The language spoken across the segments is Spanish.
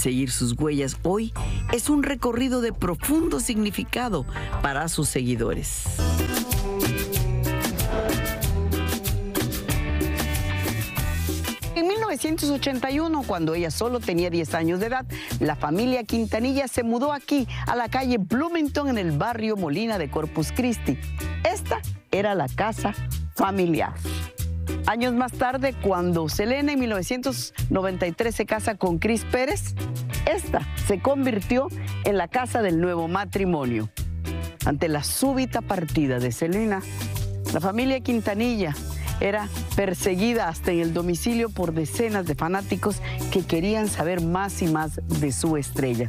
Seguir sus huellas hoy es un recorrido de profundo significado para sus seguidores. En 1981, cuando ella solo tenía 10 años de edad, la familia Quintanilla se mudó aquí, a la calle Bloomington, en el barrio Molina de Corpus Christi. Esta era la casa familiar. Años más tarde, cuando Selena en 1993 se casa con Chris Pérez, esta se convirtió en la casa del nuevo matrimonio. Ante la súbita partida de Selena, la familia Quintanilla era perseguida hasta en el domicilio por decenas de fanáticos que querían saber más y más de su estrella.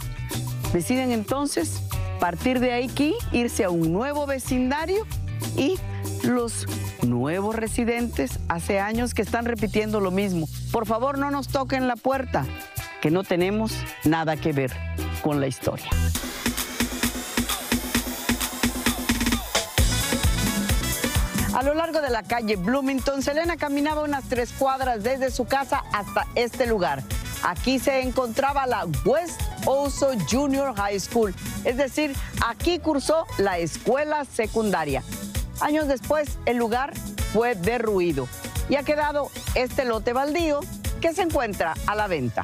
Deciden entonces partir de aquí, irse a un nuevo vecindario, y los nuevos residentes hace años que están repitiendo lo mismo. Por favor, no nos toquen la puerta, que no tenemos nada que ver con la historia. A lo largo de la calle Bloomington, Selena caminaba unas 3 cuadras desde su casa hasta este lugar. Aquí se encontraba la West Oso Junior High School, es decir, aquí cursó la escuela secundaria. Años después, el lugar fue derruido y ha quedado este lote baldío que se encuentra a la venta.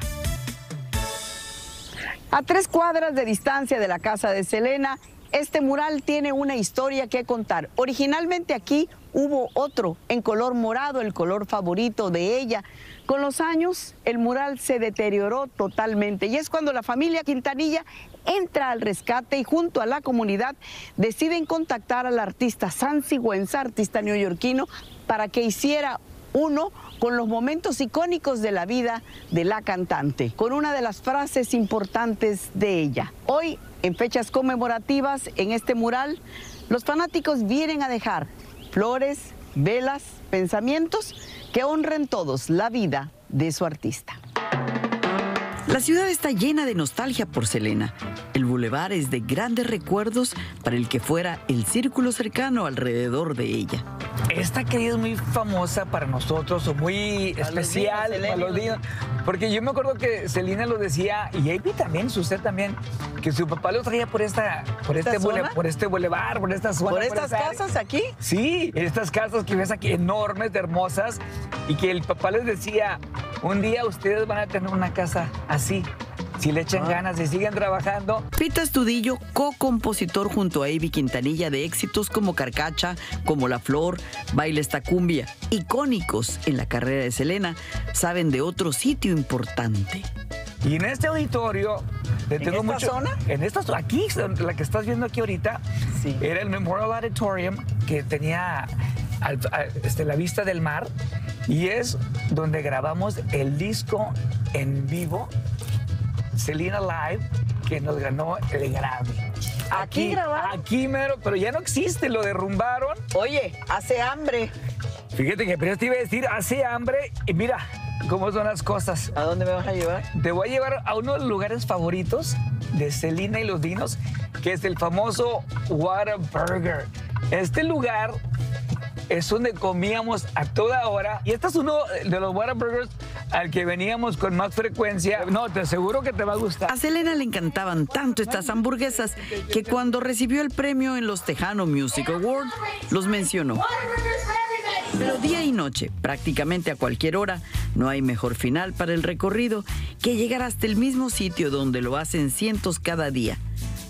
A 3 cuadras de distancia de la casa de Selena, este mural tiene una historia que contar. Originalmente aquí hubo otro en color morado, el color favorito de ella. Con los años, el mural se deterioró totalmente y es cuando la familia Quintanilla entra al rescate y junto a la comunidad deciden contactar al artista Sansi Güenza, artista neoyorquino, para que hiciera uno con los momentos icónicos de la vida de la cantante, con una de las frases importantes de ella. Hoy, en fechas conmemorativas, en este mural, los fanáticos vienen a dejar flores, velas, pensamientos que honren todos la vida de su artista. La ciudad está llena de nostalgia por Selena. El bulevar es de grandes recuerdos para el que fuera el círculo cercano alrededor de ella. Esta calle es muy famosa para nosotros, o muy especial para los días. Porque yo me acuerdo que Selena lo decía, y Ivy también, usted también, que su papá lo traía por este bulevar, por esta zona. ¿Por estas casas aquí? Sí, estas casas que ves aquí, enormes, hermosas, y que el papá les decía, un día ustedes van a tener una casa así, si le echan ganas y siguen trabajando. Pita Estudillo, co-compositor junto a Ivy Quintanilla de éxitos como Carcacha, como La Flor, Baile Esta Cumbia, icónicos en la carrera de Selena, saben de otro sitio importante. Y en este auditorio, aquí, la que estás viendo aquí ahorita, sí, era el Memorial Auditorium, que tenía la vista del mar, y es donde grabamos el disco en vivo, Selena Live, que nos ganó el Grammy. ¿Aquí grabaron? Aquí mero, pero ya no existe, lo derrumbaron. Oye, hace hambre. Fíjate que apenas te iba a decir, hace hambre, y mira cómo son las cosas. ¿A dónde me vas a llevar? Te voy a llevar a uno de los lugares favoritos de Selena y los dinos, que es el famoso Whataburger. Este lugar es donde comíamos a toda hora, y este es uno de los Whataburgers al que veníamos con más frecuencia. No, te aseguro que te va a gustar. A Selena le encantaban tanto estas hamburguesas que cuando recibió el premio en los Tejano Music Awards, los mencionó. Pero día y noche, prácticamente a cualquier hora, no hay mejor final para el recorrido que llegar hasta el mismo sitio donde lo hacen cientos cada día,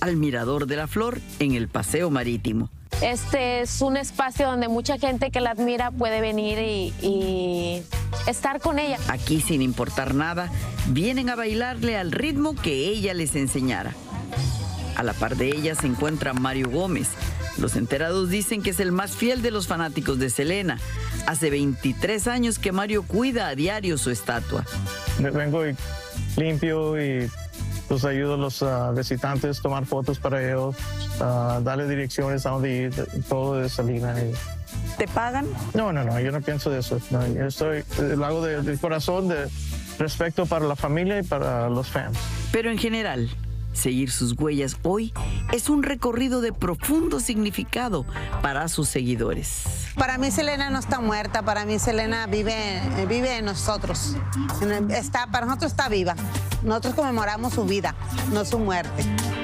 al Mirador de la Flor, en el Paseo Marítimo. Este es un espacio donde mucha gente que la admira puede venir y estar con ella. Aquí, sin importar nada, vienen a bailarle al ritmo que ella les enseñara. A la par de ella se encuentra Mario Gómez. Los enterados dicen que es el más fiel de los fanáticos de Selena. Hace 23 años que Mario cuida a diario su estatua. Vengo y limpio y los ayudo a los visitantes a tomar fotos para ellos, darle direcciones a donde ir, todo de Selena. ¿Te pagan? No, yo no pienso de eso. No, yo lo hago del corazón, de respeto para la familia y para los fans. Pero en general, Seguir sus huellas hoy es un recorrido de profundo significado para sus seguidores. Para mí Selena no está muerta, para mí Selena vive en nosotros. Para nosotros está viva. Nosotros conmemoramos su vida, no su muerte.